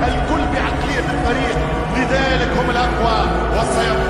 الكل بعقلية الفريق، لذلك هم الأقوى والسيطرة.